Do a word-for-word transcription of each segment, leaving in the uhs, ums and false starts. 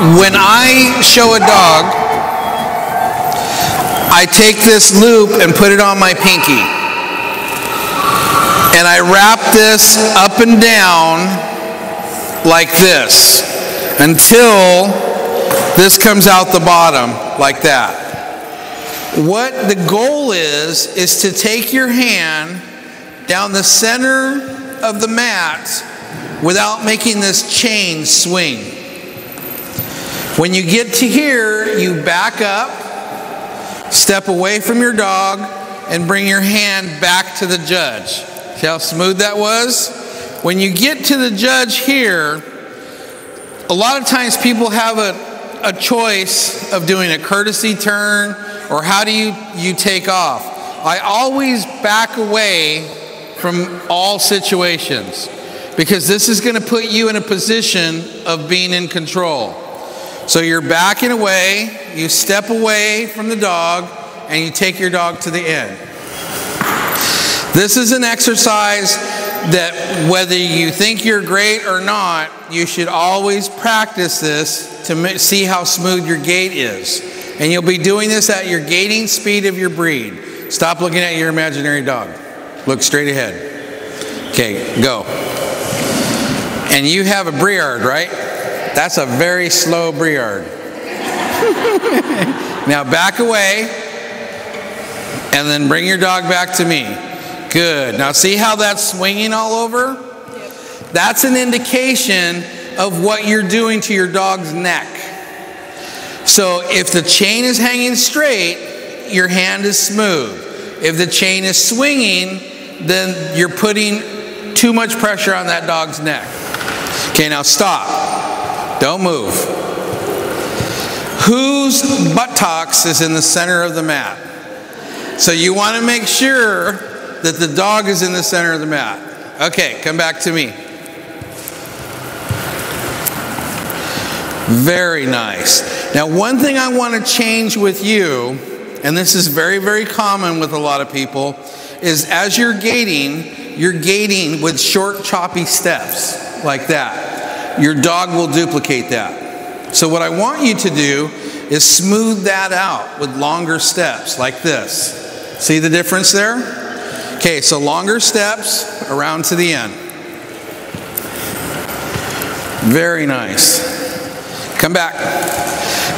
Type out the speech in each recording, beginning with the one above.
when I show a dog, I take this loop and put it on my pinky. And I wrap this up and down like this until this comes out the bottom like that. What the goal is, is to take your hand down the center of the mat without making this chain swing. When you get to here, you back up, step away from your dog, and bring your hand back to the judge. See how smooth that was? When you get to the judge here, a lot of times people have a, a choice of doing a courtesy turn or how do you, you take off. I always back away from all situations, because this is going to put you in a position of being in control. So you're backing away, you step away from the dog, and you take your dog to the end. This is an exercise that, whether you think you're great or not, you should always practice this to see how smooth your gait is. And you'll be doing this at your gaiting speed of your breed. Stop looking at your imaginary dog. Look straight ahead. Okay, go. And you have a Briard, right? That's a very slow Briard. Now back away, and then bring your dog back to me. Good. Now see how that's swinging all over? Yep. That's an indication of what you're doing to your dog's neck. So if the chain is hanging straight, your hand is smooth. If the chain is swinging, then you're putting too much pressure on that dog's neck. Okay, now stop. Don't move. Whose buttocks is in the center of the mat? So you want to make sure that the dog is in the center of the mat. Okay, come back to me. Very nice. Now, one thing I want to change with you, and this is very, very common with a lot of people, is as you're gaiting, you're gaiting with short, choppy steps. Like that. Your dog will duplicate that. So what I want you to do is smooth that out with longer steps like this. See the difference there? Okay, so longer steps around to the end. Very nice. Come back.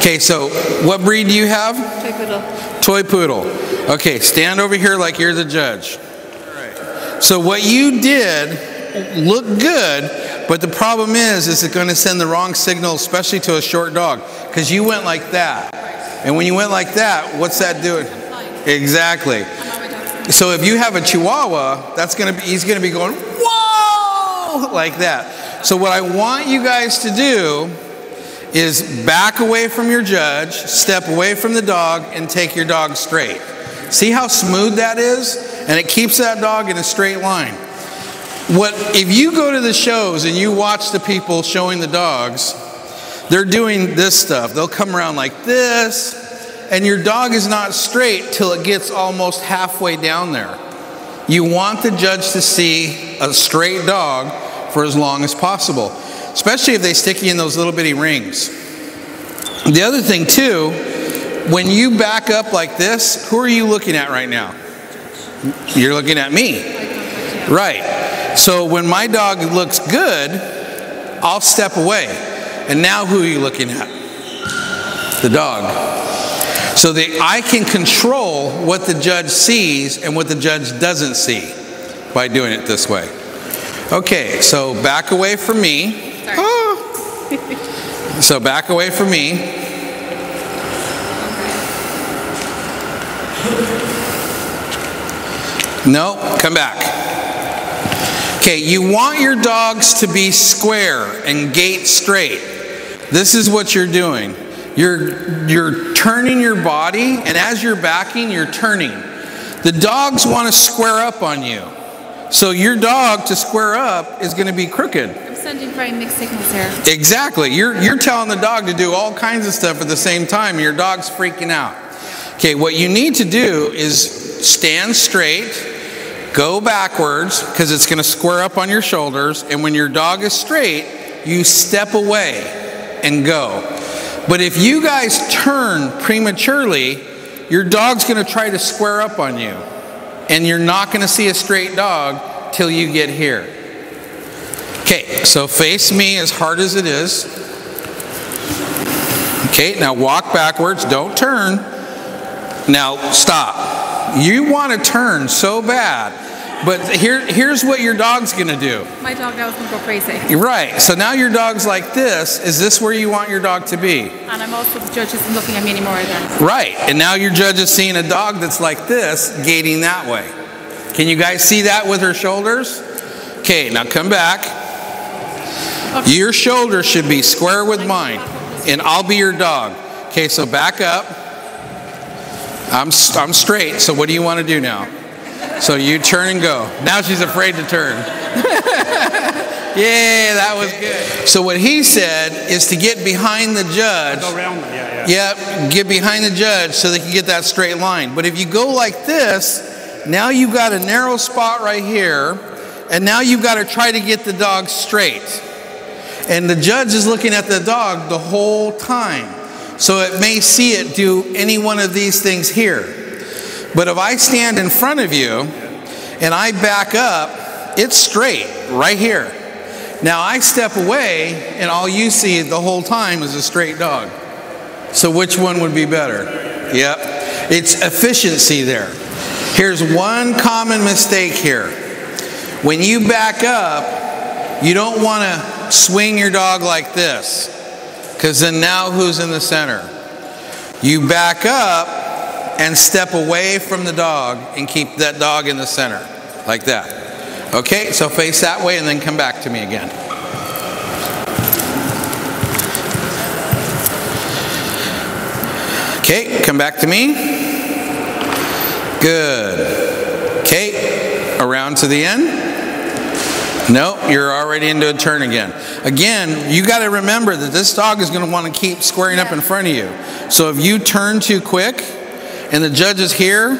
Okay, so what breed do you have? Toy poodle. Toy poodle. Okay, stand over here like you're the judge. All right. So what you did looked good. But the problem is, is it's going to send the wrong signal, especially to a short dog, because you went like that. And when you went like that, what's that doing? Exactly. So if you have a Chihuahua, that's going to be, he's going to be going, whoa, like that. So what I want you guys to do is back away from your judge, step away from the dog, and take your dog straight. See how smooth that is? And it keeps that dog in a straight line. What, if you go to the shows and you watch the people showing the dogs, they're doing this stuff. They'll come around like this, and your dog is not straight till it gets almost halfway down there. You want the judge to see a straight dog for as long as possible, especially if they stick you in those little bitty rings. The other thing too, when you back up like this, who are you looking at right now? You're looking at me. Right. So when my dog looks good, I'll step away. And now who are you looking at? The dog. So that I can control what the judge sees and what the judge doesn't see by doing it this way. Okay, so back away from me. Ah. So back away from me. No, come back. Okay, you want your dogs to be square and gait straight. This is what you're doing. You're, you're turning your body, and as you're backing, you're turning. The dogs want to square up on you. So your dog to square up is going to be crooked. I'm sending probably mixed signals here. Exactly. You're, you're telling the dog to do all kinds of stuff at the same time, and your dog's freaking out. Okay, what you need to do is stand straight. Go backwards, because it's going to square up on your shoulders, and when your dog is straight, you step away and go. But if you guys turn prematurely, your dog's going to try to square up on you. And you're not going to see a straight dog till you get here. Okay, so face me as hard as it is. Okay, now walk backwards. Don't turn. Now stop. You want to turn so bad. But here, here's what your dog's going to do. My dog now is going to go crazy. Right. So now your dog's like this. Is this where you want your dog to be? And I'm also, the judge isn't looking at me anymore either. Right. And now your judge is seeing a dog that's like this, gating that way. Can you guys see that with her shoulders? Okay. Now come back. Okay. Your shoulders should be square with mine. And I'll be your dog. Okay. So back up. I'm, I'm straight. So what do you want to do now? So you turn and go. Now she's afraid to turn. Yeah, that was good. So what he said is to get behind the judge. Go around them. Yeah, yeah. Yep, get behind the judge so they can get that straight line. But if you go like this, now you've got a narrow spot right here, and now you've got to try to get the dog straight. And the judge is looking at the dog the whole time. So it may see it do any one of these things here. But if I stand in front of you and I back up, it's straight right here. Now I step away and all you see the whole time is a straight dog. So which one would be better? Yep. It's efficiency there. Here's one common mistake here. When you back up, you don't want to swing your dog like this, because then now who's in the center? You back up and step away from the dog and keep that dog in the center, like that. Okay, so face that way and then come back to me again. Okay, come back to me. Good. Okay, around to the end. Nope, you're already into a turn again. Again, you got to remember that this dog is going to want to keep squaring up in front of you. So if you turn too quick, and the judge is here,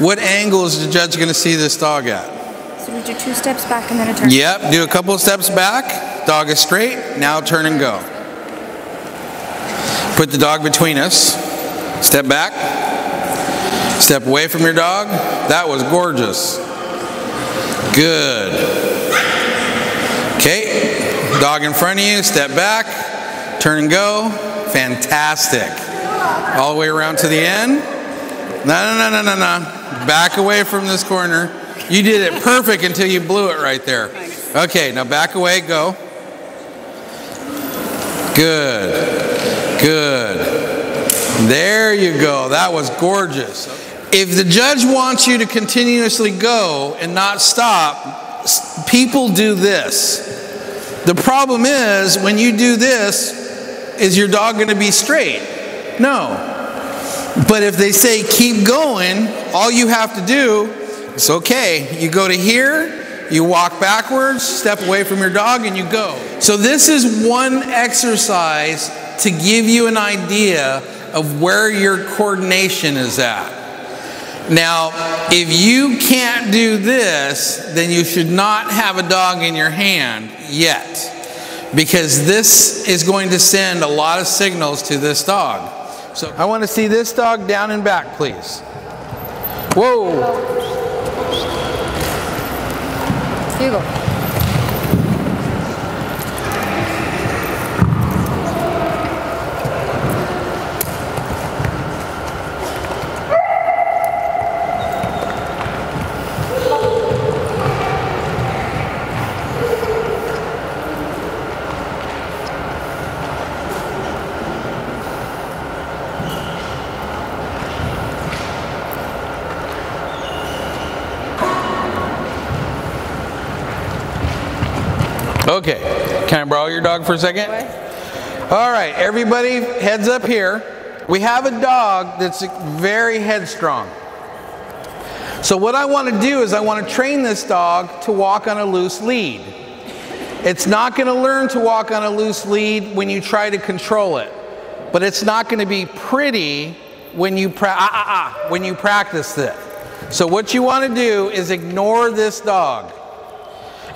what angle is the judge going to see this dog at? So we do two steps back and then a turn. Yep, do a couple of steps back. Dog is straight. Now turn and go. Put the dog between us. Step back. Step away from your dog. That was gorgeous. Good. Okay. Dog in front of you. Step back. Turn and go. Fantastic. All the way around to the end. No, no, no, no, no, no. Back away from this corner. You did it perfect until you blew it right there. Okay, now back away, go. Good. Good. There you go. That was gorgeous. If the judge wants you to continuously go and not stop, people do this. The problem is, when you do this, is your dog going to be straight? No. But if they say keep going, all you have to do, it's okay. You go to here, you walk backwards, step away from your dog, and you go. So this is one exercise to give you an idea of where your coordination is at. Now, if you can't do this, then you should not have a dog in your hand yet, because this is going to send a lot of signals to this dog. So I want to see this dog down and back, please. Whoa. Here you go. Okay, can I borrow your dog for a second? All right, everybody, heads up here. We have a dog that's very headstrong. So what I want to do is I want to train this dog to walk on a loose lead. It's not going to learn to walk on a loose lead when you try to control it. But it's not going to be pretty when you, pra ah, ah, ah, when you practice it. So what you want to do is ignore this dog.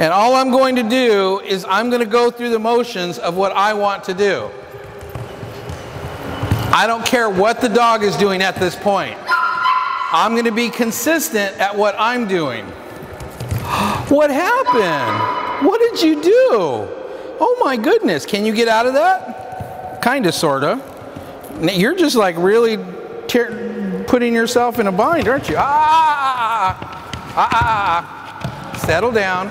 And all I'm going to do is I'm going to go through the motions of what I want to do. I don't care what the dog is doing at this point. I'm going to be consistent at what I'm doing. What happened? What did you do? Oh my goodness. Can you get out of that? Kind of, sort of. You're just like really tear, putting yourself in a bind, aren't you? Ah, ah, ah, ah. Settle down.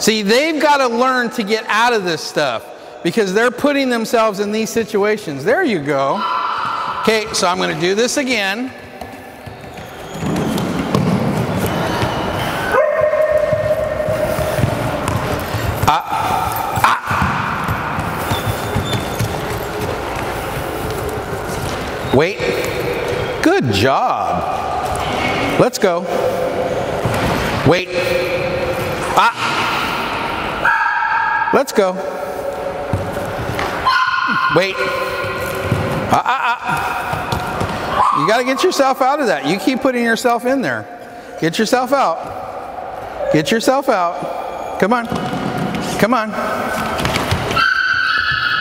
See, they've got to learn to get out of this stuff because they're putting themselves in these situations. There you go. Okay, so I'm going to do this again. Wait. Good job. Let's go. Wait. Ah. Let's go. Wait. Ah, ah, ah. You got to get yourself out of that. You keep putting yourself in there. Get yourself out. Get yourself out. Come on. Come on.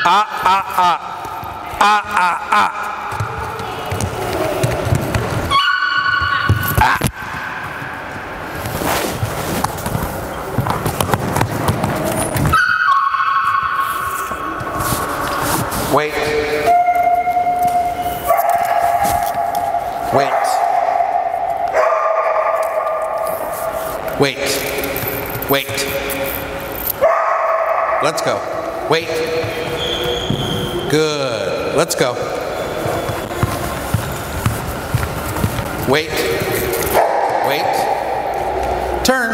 Ah, ah, ah. Ah, ah, ah. Wait. Wait. Wait. Wait. Let's go. Wait. Good. Let's go. Wait. Wait. Turn.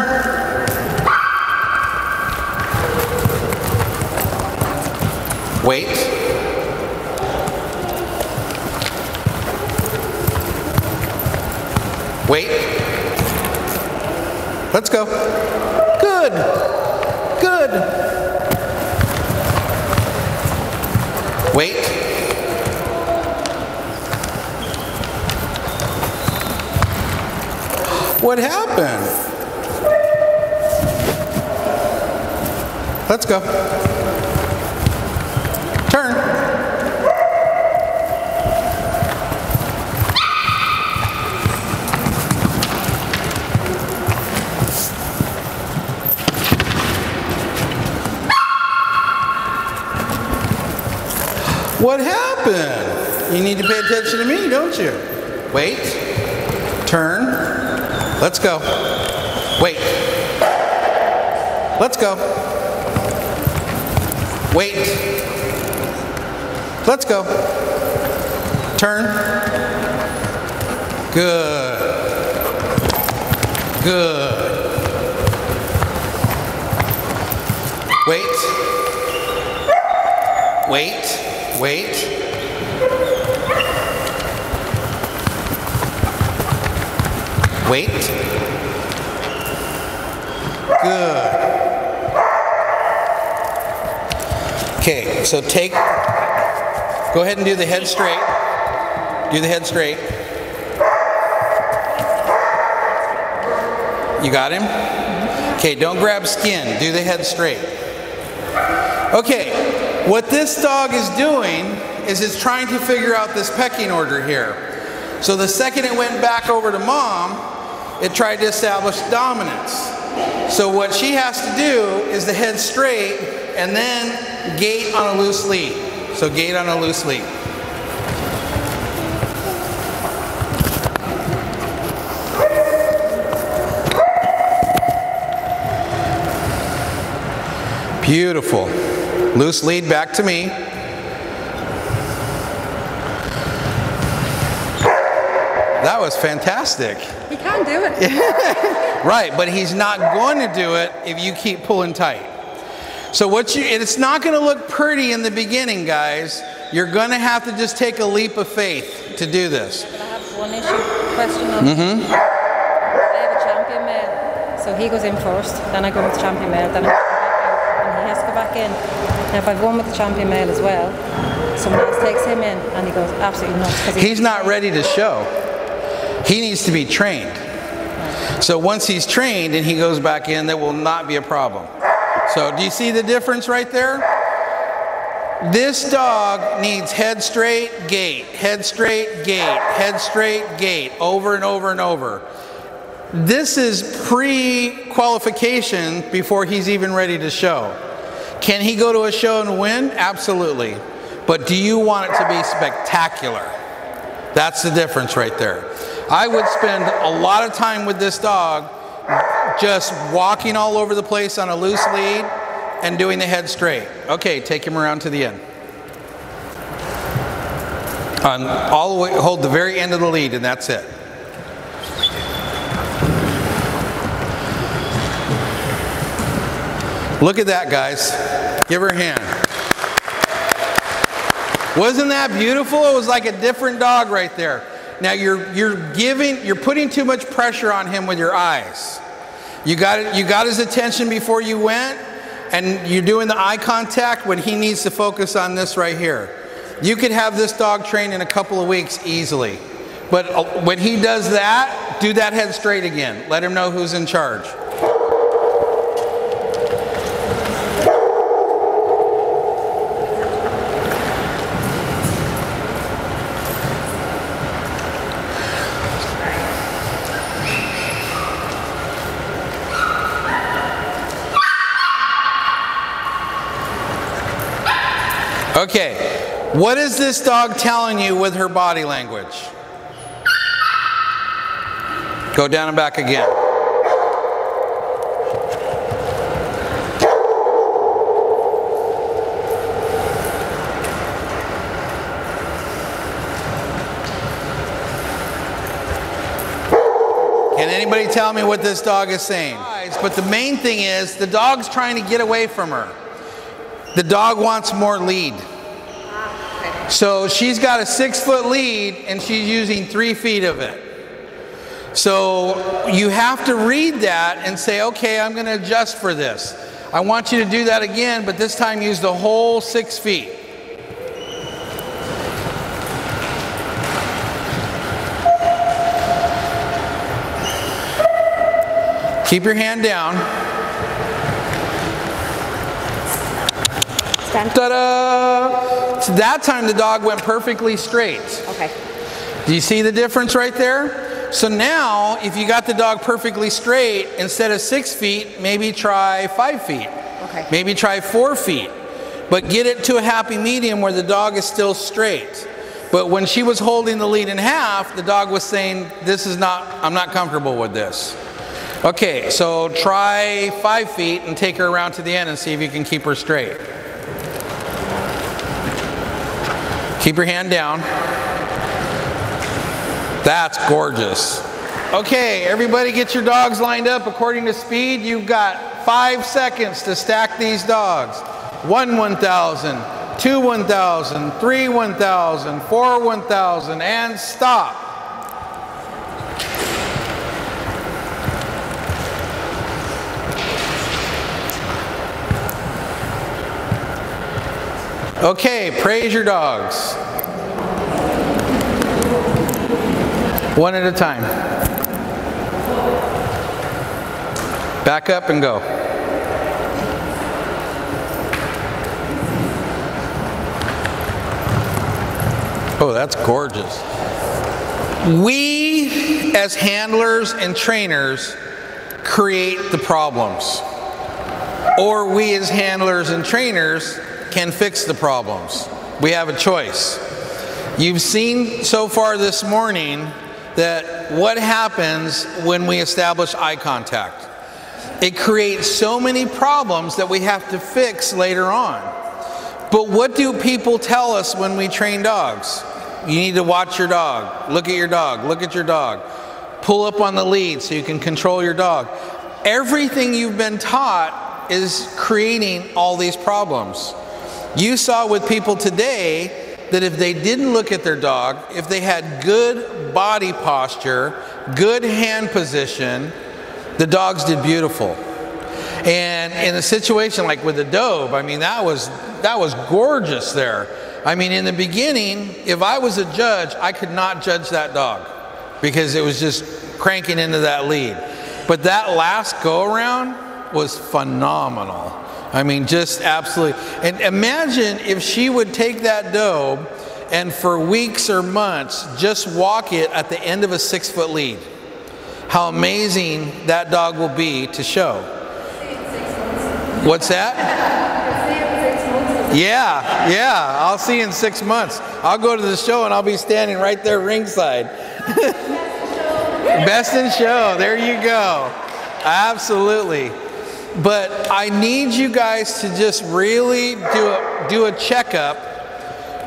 Wait. Wait. Let's go. Good. Good. Wait. What happened? Let's go. Turn. What happened? You need to pay attention to me, don't you? Wait. Turn. Let's go. Wait. Let's go. Wait. Let's go. Turn. Good. Good. Wait. Wait. Wait. Wait. Good. Okay, so take, go ahead and do the head straight. Do the head straight. You got him? Okay, don't grab skin. Do the head straight. Okay. What this dog is doing is it's trying to figure out this pecking order here. So the second it went back over to mom, it tried to establish dominance. So what she has to do is the head straight and then gait on a loose lead. So gait on a loose lead. Beautiful. Loose lead back to me. That was fantastic. He can't do it. Right, but he's not going to do it if you keep pulling tight. So what you, it's not going to look pretty in the beginning, guys. You're going to have to just take a leap of faith to do this. Yeah, but I have one issue, question. Mm-hmm. I have a champion male, so he goes in first, then I go with champion male, then I go back in, and he has to go back in. Now, if I've gone with the champion male as well, someone else takes him in and he goes absolutely nuts. He's, he's not ready to show. He needs to be trained. So once he's trained and he goes back in, that will not be a problem. So do you see the difference right there? This dog needs head straight, gait, head straight, gait, head straight, gait, over and over and over. This is pre-qualification before he's even ready to show. Can he go to a show and win? Absolutely. But do you want it to be spectacular? That's the difference right there. I would spend a lot of time with this dog just walking all over the place on a loose lead and doing the head straight. Okay, take him around to the end. On all the way, hold the very end of the lead, and that's it. Look at that, guys. Give her a hand. Wasn't that beautiful? It was like a different dog right there. Now you're you're giving you're putting too much pressure on him with your eyes. You got you got his attention before you went, and you're doing the eye contact when he needs to focus on this right here. You could have this dog trained in a couple of weeks easily. But when he does that, do that head straight again. Let him know who's in charge. Okay, what is this dog telling you with her body language? Go down and back again. Can anybody tell me what this dog is saying? But the main thing is the dog's trying to get away from her. The dog wants more lead. So she's got a six foot lead and she's using three feet of it. So you have to read that and say, okay, I'm gonna adjust for this. I want you to do that again, but this time use the whole six feet. Keep your hand down. Ta-da! So that time the dog went perfectly straight. Okay. Do you see the difference right there? So now, if you got the dog perfectly straight, instead of six feet, maybe try five feet. Okay. Maybe try four feet. But get it to a happy medium where the dog is still straight. But when she was holding the lead in half, the dog was saying, this is not, I'm not comfortable with this. Okay, so try five feet and take her around to the end and see if you can keep her straight. Keep your hand down. That's gorgeous. Okay, everybody get your dogs lined up according to speed. You've got five seconds to stack these dogs. one one thousand, two one thousand, three one thousand, four one thousand, and stop. Okay, praise your dogs. One at a time. Back up and go. Oh, that's gorgeous. We, as handlers and trainers, create the problems. Or we, as handlers and trainers, can fix the problems. We have a choice. You've seen so far this morning that what happens when we establish eye contact. It creates so many problems that we have to fix later on. But what do people tell us when we train dogs? You need to watch your dog, look at your dog, look at your dog, pull up on the lead so you can control your dog. Everything you've been taught is creating all these problems. You saw with people today that if they didn't look at their dog, if they had good body posture, good hand position, the dogs did beautiful. And in a situation like with the Dobe, I mean, that was, that was gorgeous there. I mean, in the beginning, if I was a judge, I could not judge that dog because it was just cranking into that lead. But that last go around was phenomenal. I mean, just absolutely. And imagine if she would take that dough and for weeks or months just walk it at the end of a six foot lead. How amazing that dog will be to show. What's that? Yeah, yeah, I'll see you in six months. I'll go to the show and I'll be standing right there ringside. Best in show, there you go. Absolutely. But I need you guys to just really do a, do a checkup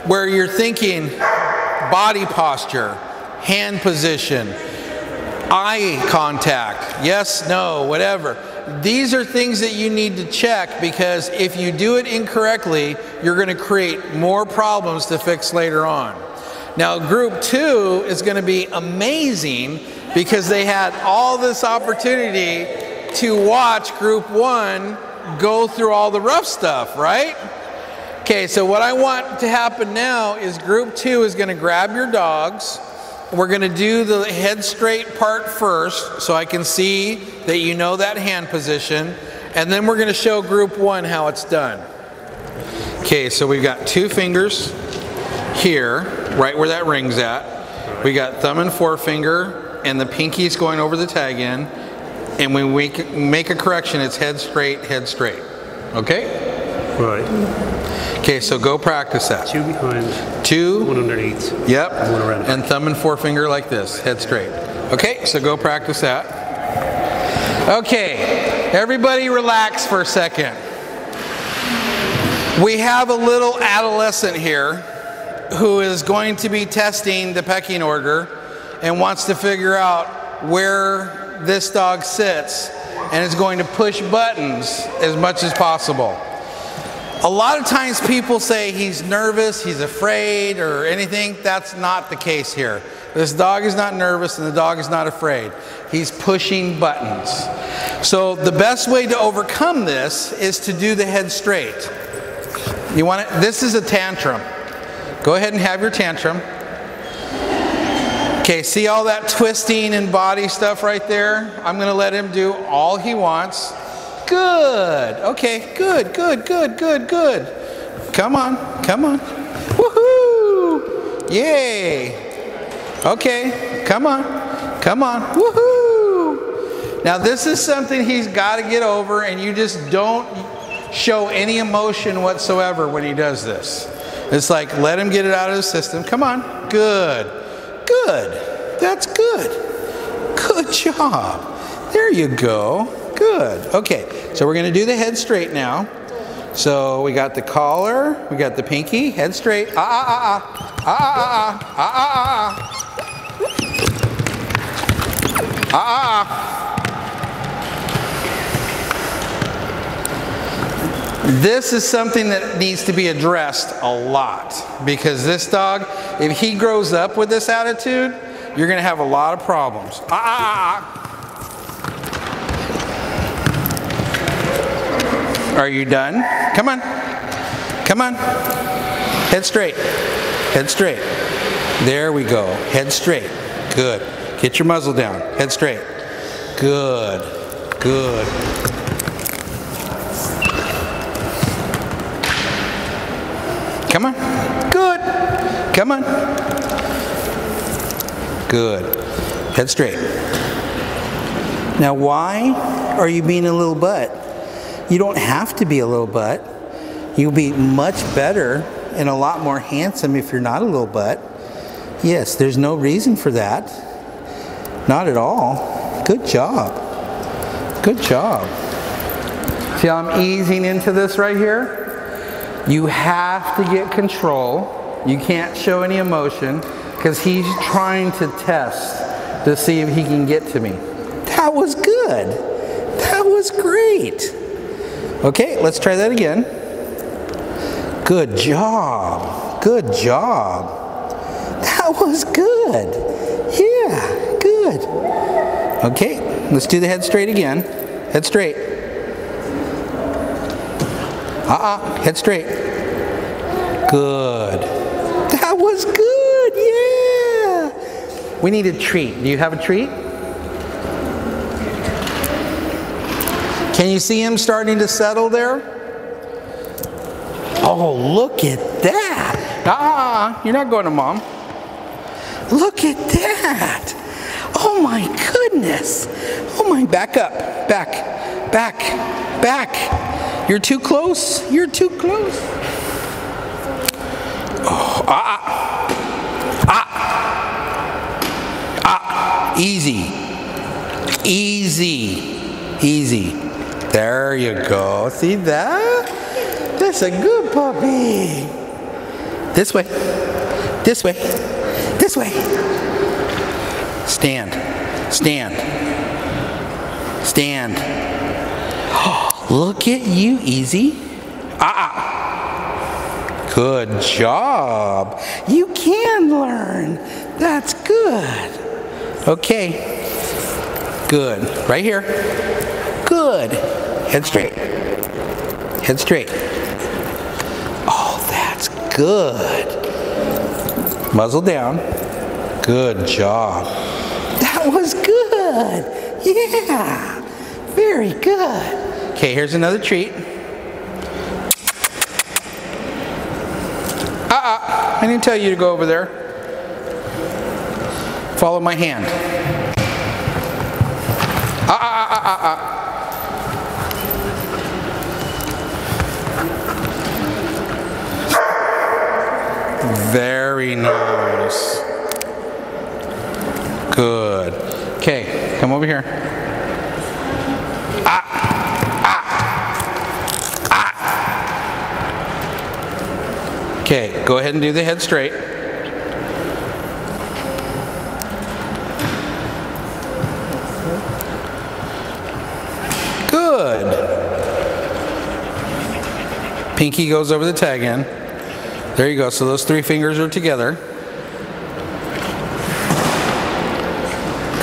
where you're thinking body posture, hand position, eye contact, yes, no, whatever. These are things that you need to check, because if you do it incorrectly, you're going to create more problems to fix later on. Now, group two is going to be amazing because they had all this opportunity to watch group one go through all the rough stuff, right? Okay, so what I want to happen now is group two is going to grab your dogs. We're going to do the head straight part first so I can see that you know that hand position. And then we're going to show group one how it's done. Okay, so we've got two fingers here, right where that ring's at. We got thumb and forefinger, and the pinky's going over the tag end. And when we make a correction, it's head straight, head straight. Okay? Right. Okay, so go practice that. Two behind. Two. One underneath. Yep. And one around. And thumb and forefinger like this, head straight. Okay, so go practice that. Okay, everybody relax for a second. We have a little adolescent here who is going to be testing the pecking order and wants to figure out where this dog sits and is going to push buttons as much as possible. A lot of times people say he's nervous, he's afraid, or anything. That's not the case here. This dog is not nervous and the dog is not afraid. He's pushing buttons. So the best way to overcome this is to do the head straight. You want to, this is a tantrum. Go ahead and have your tantrum. Okay, see all that twisting and body stuff right there? I'm going to let him do all he wants. Good. Okay, good, good, good, good, good. Come on, come on. Woohoo! Yay! Okay, come on, come on. Woohoo! Now this is something he's got to get over, and you just don't show any emotion whatsoever when he does this. It's like, let him get it out of the system. Come on. Good. Good. That's good. Good job. There you go. Good. Okay, so we're going to do the head straight now. So we got the collar, we got the pinky, head straight. Ah, ah, ah, ah, ah, ah, ah, ah, ah, ah, ah. This is something that needs to be addressed a lot, because this dog, if he grows up with this attitude, you're going to have a lot of problems. Ah, ah, ah. Are you done? Come on. Come on. Head straight. Head straight. There we go. Head straight. Good. Get your muzzle down. Head straight. Good. Good. Come on. Good. Come on. Good. Head straight. Now, why are you being a little butt? You don't have to be a little butt. You'll be much better and a lot more handsome if you're not a little butt. Yes, there's no reason for that. Not at all. Good job. Good job. See how I'm easing into this right here? You have to get control. You can't show any emotion, because he's trying to test to see if he can get to me. That was good. That was great. Okay, let's try that again. Good job. Good job. That was good. Yeah, good. Okay, let's do the head straight again. Head straight. Uh-uh, head straight. Good. That was good, yeah. We need a treat. Do you have a treat? Can you see him starting to settle there? Oh, look at that. Ah, you're not going to mom. Look at that. Oh my goodness. Oh my, back up, back, back, back. You're too close, you're too close. Oh, ah, ah, ah, easy, easy, easy. There you go, see that? That's a good puppy. This way, this way, this way. Stand, stand, stand. Oh, look at you, easy. Ah, ah, good job. You can learn. That's good. Okay, good. Right here. Good. Head straight. Head straight. Oh, that's good. Muzzle down. Good job. That was good. Yeah. Very good. Okay, here's another treat. Uh-uh. I didn't tell you to go over there. Follow my hand. Uh-uh, uh-uh, uh-uh. Very nice. Good. Okay, come over here. Ah, ah, ah. Okay, go ahead and do the head straight. Good. Pinky goes over the tag end. There you go. So those three fingers are together.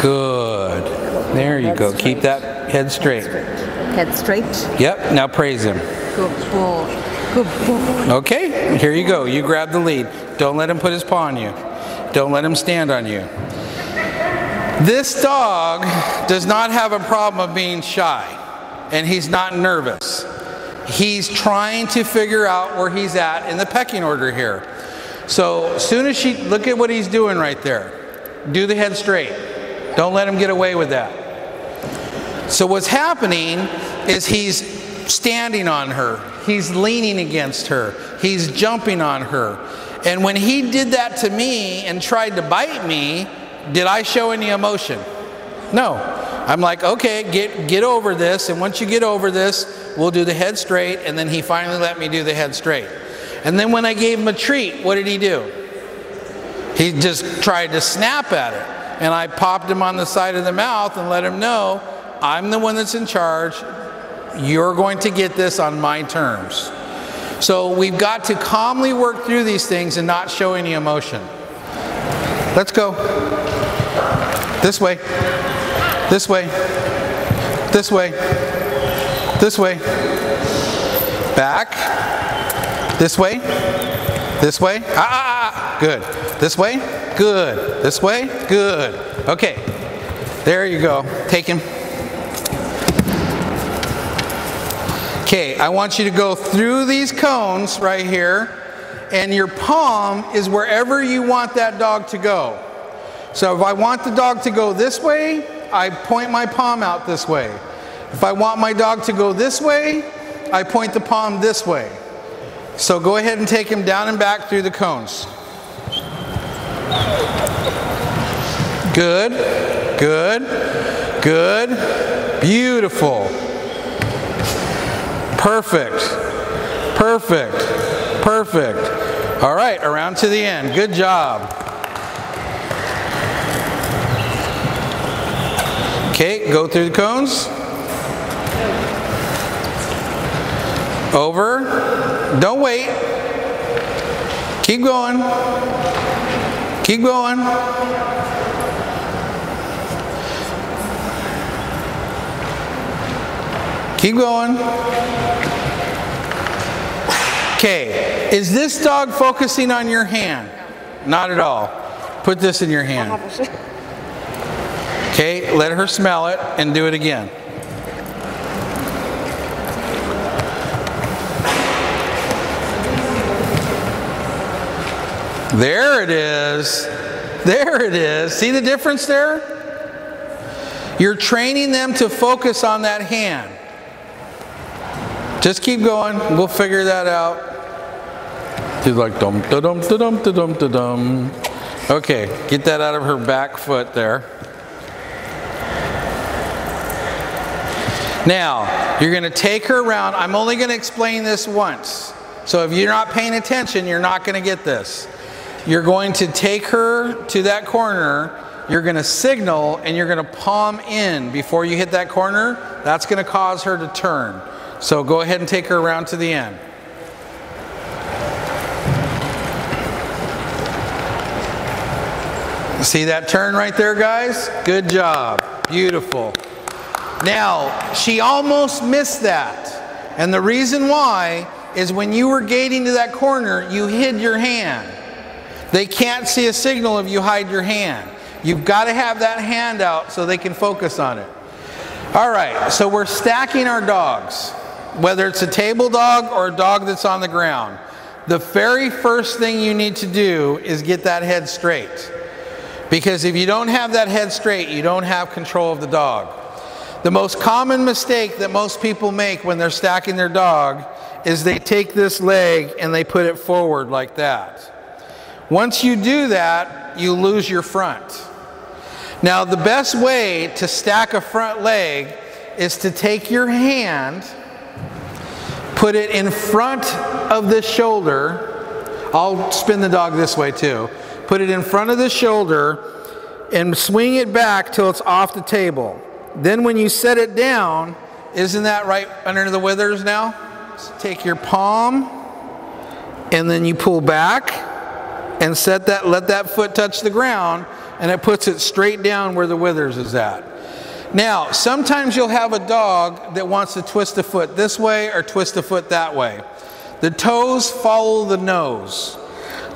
Good. There you go. Keep that head straight. Head straight. Yep. Now praise him. Good boy. Good boy. Okay. Here you go. You grab the lead. Don't let him put his paw on you. Don't let him stand on you. This dog does not have a problem of being shy, and he's not nervous. He's trying to figure out where he's at in the pecking order here. So as soon as she, look at what he's doing right there. Do the head straight. Don't let him get away with that. So what's happening is he's standing on her. He's leaning against her. He's jumping on her. And when he did that to me and tried to bite me, did I show any emotion? No. I'm like, okay, get, get over this. And once you get over this, we'll do the head straight. And then he finally let me do the head straight. And then when I gave him a treat, what did he do? He just tried to snap at it. And I popped him on the side of the mouth and let him know, I'm the one that's in charge. You're going to get this on my terms. So we've got to calmly work through these things and not show any emotion. Let's go. This way. This way. This way. This way. Back. This way. This way. Ah, ah, ah. Good. This way. Good. This way? Good. Okay. There you go. Take him. Okay, I want you to go through these cones right here, and your palm is wherever you want that dog to go. So if I want the dog to go this way, I point my palm out this way. If I want my dog to go this way, I point the palm this way. So go ahead and take him down and back through the cones. Good, good, good, beautiful, perfect, perfect, perfect. All right, around to the end. Good job. Okay, go through the cones. Over. Don't wait. Keep going. Keep going. Keep going. Okay, is this dog focusing on your hand? Not at all. Put this in your hand. Okay, let her smell it and do it again. There it is. There it is. See the difference there? You're training them to focus on that hand. Just keep going. We'll figure that out. She's like dum da dum da dum da dum da dum. Okay, get that out of her back foot there. Now, you're going to take her around. I'm only going to explain this once. So if you're not paying attention, you're not going to get this. You're going to take her to that corner. You're going to signal and you're going to palm in before you hit that corner. That's going to cause her to turn. So go ahead and take her around to the end. See that turn right there, guys? Good job. Beautiful. Now, she almost missed that. And the reason why is when you were gating to that corner, you hid your hand. They can't see a signal if you hide your hand. You've got to have that hand out so they can focus on it. All right, so we're stacking our dogs, whether it's a table dog or a dog that's on the ground. The very first thing you need to do is get that head straight. Because if you don't have that head straight, you don't have control of the dog. The most common mistake that most people make when they're stacking their dog is they take this leg and they put it forward like that. Once you do that, you lose your front. Now, the best way to stack a front leg is to take your hand, put it in front of the shoulder. I'll spin the dog this way too. Put it in front of the shoulder and swing it back till it's off the table. Then when you set it down, isn't that right under the withers now? So take your palm and then you pull back and set that, let that foot touch the ground, and it puts it straight down where the withers is at. Now, sometimes you'll have a dog that wants to twist the foot this way or twist the foot that way. The toes follow the nose.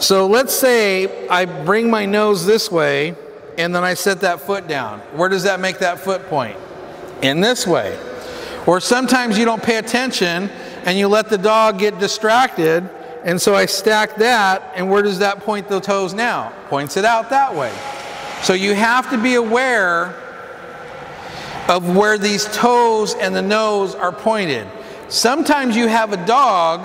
So let's say I bring my nose this way and then I set that foot down. Where does that make that foot point? In this way. Or sometimes you don't pay attention and you let the dog get distracted, and so I stack that, and where does that point the toes now? Points it out that way. So you have to be aware of where these toes and the nose are pointed. Sometimes you have a dog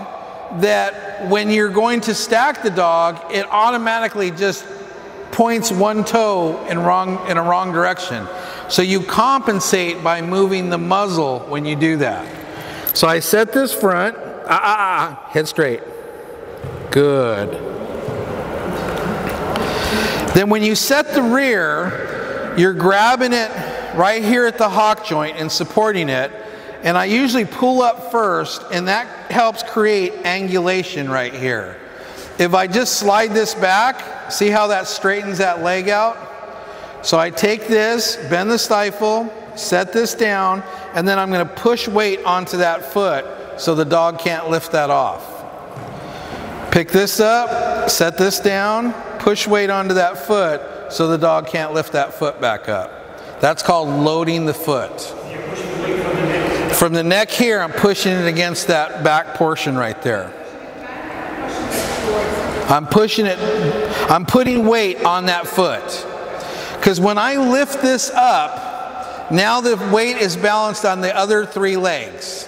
that when you're going to stack the dog, it automatically just points one toe in wrong, in a wrong direction. So you compensate by moving the muzzle when you do that. So I set this front, ah, ah, ah, head straight. Good. Then when you set the rear, you're grabbing it right here at the hock joint and supporting it. And I usually pull up first, and that helps create angulation right here. If I just slide this back, see how that straightens that leg out? So I take this, bend the stifle, set this down, and then I'm going to push weight onto that foot so the dog can't lift that off. Pick this up, set this down, push weight onto that foot so the dog can't lift that foot back up. That's called loading the foot. From the neck here, I'm pushing it against that back portion right there. I'm pushing it, I'm putting weight on that foot. Because when I lift this up, now the weight is balanced on the other three legs.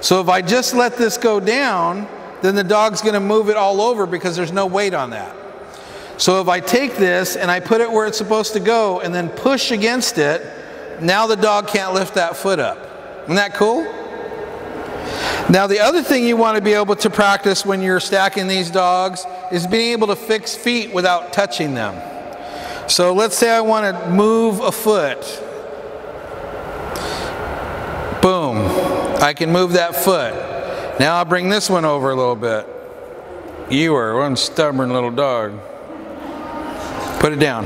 So if I just let this go down, then the dog's going to move it all over because there's no weight on that. So if I take this and I put it where it's supposed to go and then push against it, now the dog can't lift that foot up. Isn't that cool? Now the other thing you want to be able to practice when you're stacking these dogs is being able to fix feet without touching them. So let's say I want to move a foot. Boom. I can move that foot. Now I'll bring this one over a little bit. You are one stubborn little dog. Put it down.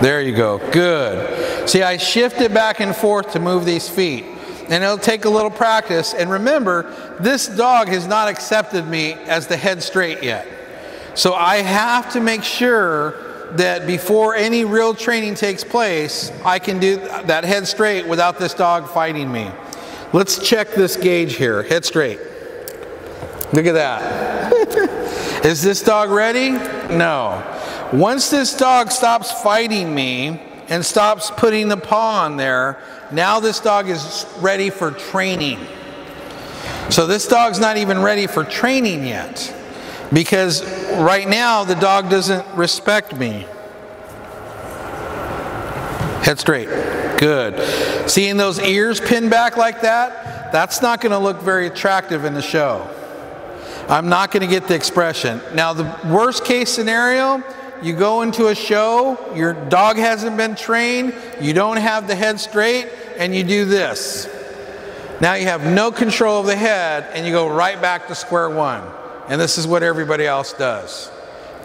There you go. Good. See, I shift it back and forth to move these feet. And it'll take a little practice. And remember, this dog has not accepted me as the head straight yet. So I have to make sure that before any real training takes place, I can do that head straight without this dog fighting me. Let's check this gauge here. Head straight. Look at that. Is this dog ready? No. Once this dog stops fighting me and stops putting the paw on there, now this dog is ready for training. So this dog's not even ready for training yet, because right now the dog doesn't respect me. Head straight. Good. Seeing those ears pinned back like that, that's not going to look very attractive in the show. I'm not going to get the expression. Now, the worst case scenario, you go into a show, your dog hasn't been trained, you don't have the head straight, and you do this. Now you have no control of the head, and you go right back to square one. And this is what everybody else does.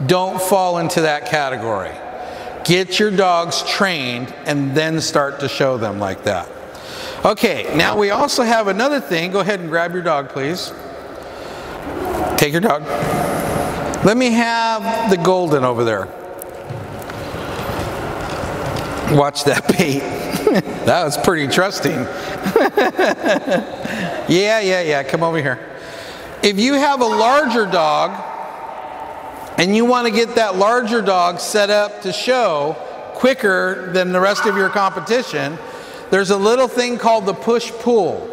Don't fall into that category. Get your dogs trained and then start to show them like that. Okay, now we also have another thing. Go ahead and grab your dog, please. Take your dog. Let me have the golden over there. Watch that bait. That was pretty trusting. Yeah, yeah, yeah. Come over here. If you have a larger dog and you want to get that larger dog set up to show quicker than the rest of your competition, there's a little thing called the push-pull.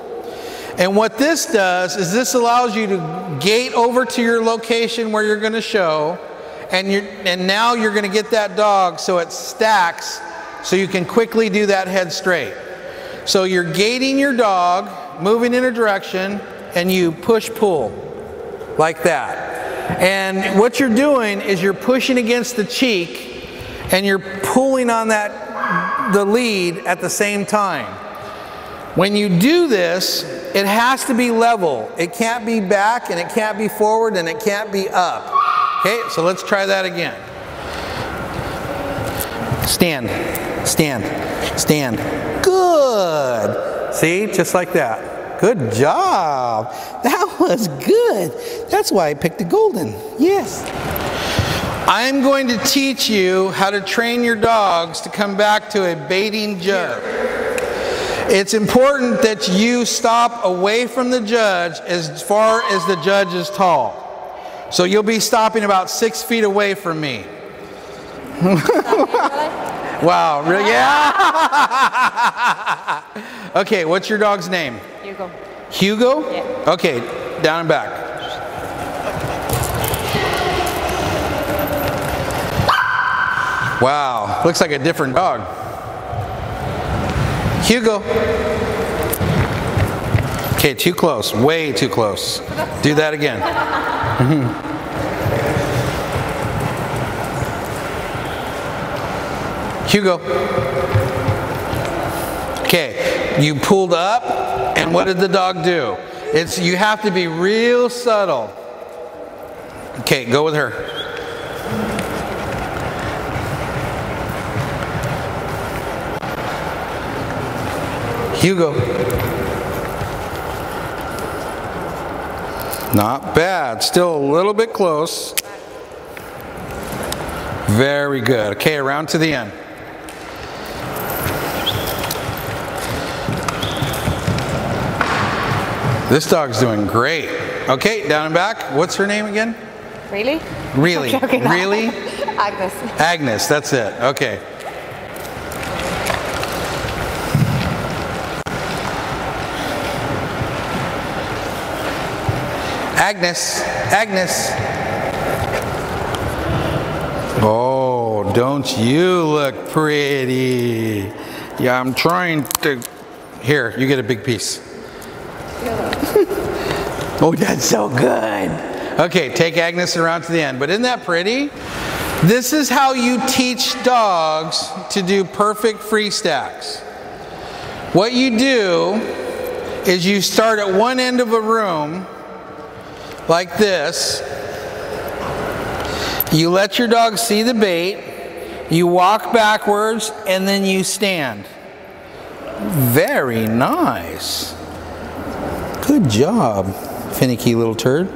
And what this does is this allows you to gate over to your location where you're going to show, and, you're, and now you're going to get that dog so it stacks so you can quickly do that head straight. So you're gating your dog, moving in a direction, and you push-pull like that. And what you're doing is you're pushing against the cheek and you're pulling on that, the lead at the same time. When you do this, it has to be level. It can't be back and it can't be forward and it can't be up. Okay, so let's try that again. Stand, stand, stand. Good. See, just like that. Good job. That was good. That's why I picked the golden. Yes. I'm going to teach you how to train your dogs to come back to a baiting judge. It's important that you stop away from the judge as far as the judge is tall. So you'll be stopping about six feet away from me. Wow, really? Yeah. Okay, what's your dog's name? Hugo. Hugo? Yeah. Okay, down and back. Wow, looks like a different dog. Hugo. Okay, too close, way too close. Do that again. Mm-hmm. Hugo. Okay, you pulled up, and what did the dog do? It's, you have to be real subtle. Okay, go with her. Hugo. Not bad, still a little bit close. Very good. Okay, around to the end. This dog's doing great. Okay, down and back. What's her name again? Really? Really? Really? Agnes. Agnes, that's it. Okay. Agnes. Agnes. Oh, don't you look pretty? Yeah, I'm trying to. Here, you get a big piece. Oh, that's so good. Okay, take Agnes around to the end. But isn't that pretty? This is how you teach dogs to do perfect free stacks. What you do is you start at one end of a room like this. You let your dog see the bait. You walk backwards and then you stand. Very nice. Good job, finicky little turd.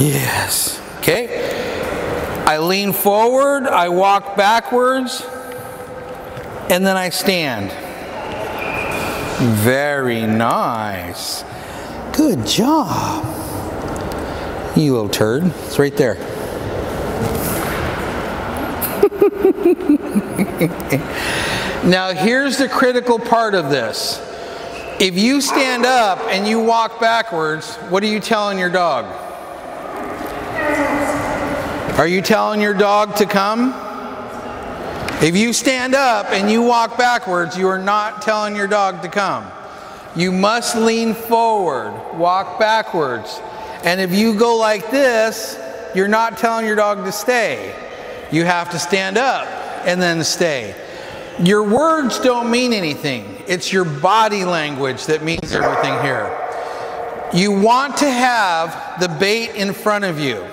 Yes. Okay. I lean forward, I walk backwards, and then I stand. Very nice. Good job. You little turd. It's right there. Now here's the critical part of this. If you stand up and you walk backwards, what are you telling your dog? Are you telling your dog to come? If you stand up and you walk backwards, you are not telling your dog to come. You must lean forward, walk backwards. And if you go like this, you're not telling your dog to stay. You have to stand up and then stay. Your words don't mean anything. It's your body language that means everything here. You want to have the bait in front of you.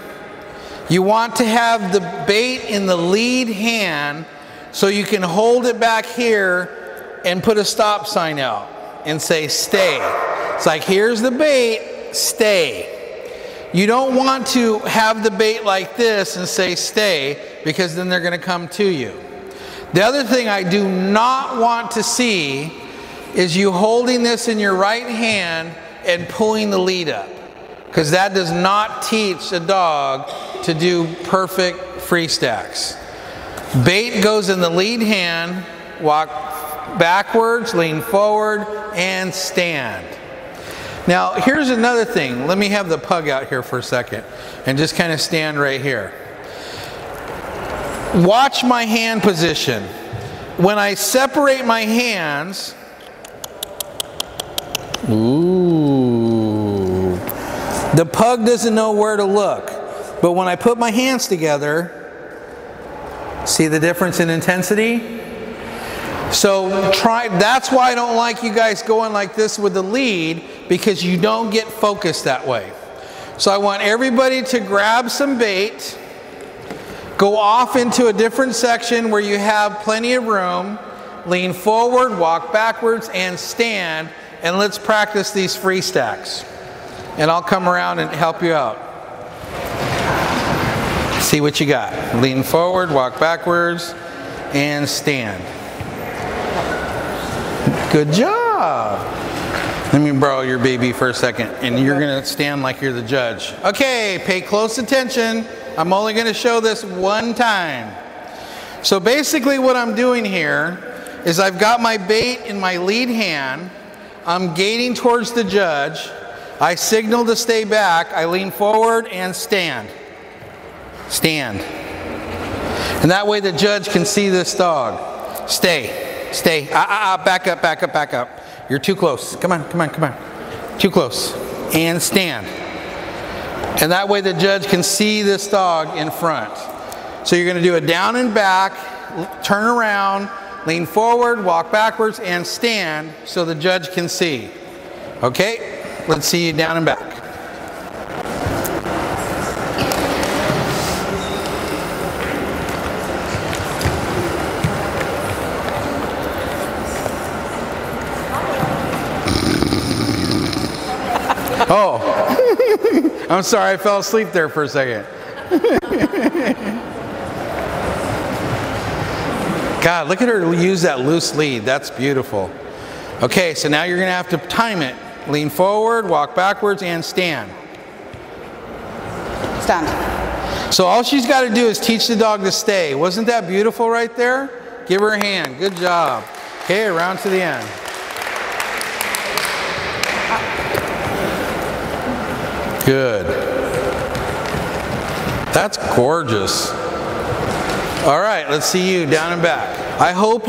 You want to have the bait in the lead hand so you can hold it back here and put a stop sign out and say stay. It's like, here's the bait, stay. You don't want to have the bait like this and say stay, because then they're going to come to you. The other thing I do not want to see is you holding this in your right hand and pulling the lead up, because that does not teach a dog to do perfect free stacks. Bait goes in the lead hand, walk backwards, lean forward, and stand. Now, here's another thing. Let me have the pug out here for a second and just kind of stand right here. Watch my hand position. When I separate my hands, ooh, the pug doesn't know where to look. But when I put my hands together, see the difference in intensity? So try, that's why I don't like you guys going like this with the lead, because you don't get focused that way. So I want everybody to grab some bait, go off into a different section where you have plenty of room, lean forward, walk backwards, and stand, and let's practice these free stacks. And I'll come around and help you out. See what you got. Lean forward, walk backwards, and stand. Good job. Let me borrow your baby for a second, and you're going to stand like you're the judge. Okay, pay close attention. I'm only going to show this one time. So basically what I'm doing here is I've got my bait in my lead hand. I'm gaining towards the judge. I signal to stay back. I lean forward and stand. Stand. And that way the judge can see this dog. Stay. Stay. Ah, ah, ah, back up, back up, back up. You're too close. Come on, come on, come on. Too close. And stand. And that way the judge can see this dog in front. So you're going to do a down and back, turn around, lean forward, walk backwards, and stand so the judge can see. Okay? Let's see you down and back. Oh, I'm sorry, I fell asleep there for a second. God, look at her use that loose lead. That's beautiful. Okay, so now you're going to have to time it. Lean forward, walk backwards, and stand. Stand. So all she's got to do is teach the dog to stay. Wasn't that beautiful right there? Give her a hand. Good job. Okay, around to the end. Good. That's gorgeous. All right, let's see you down and back. I hope you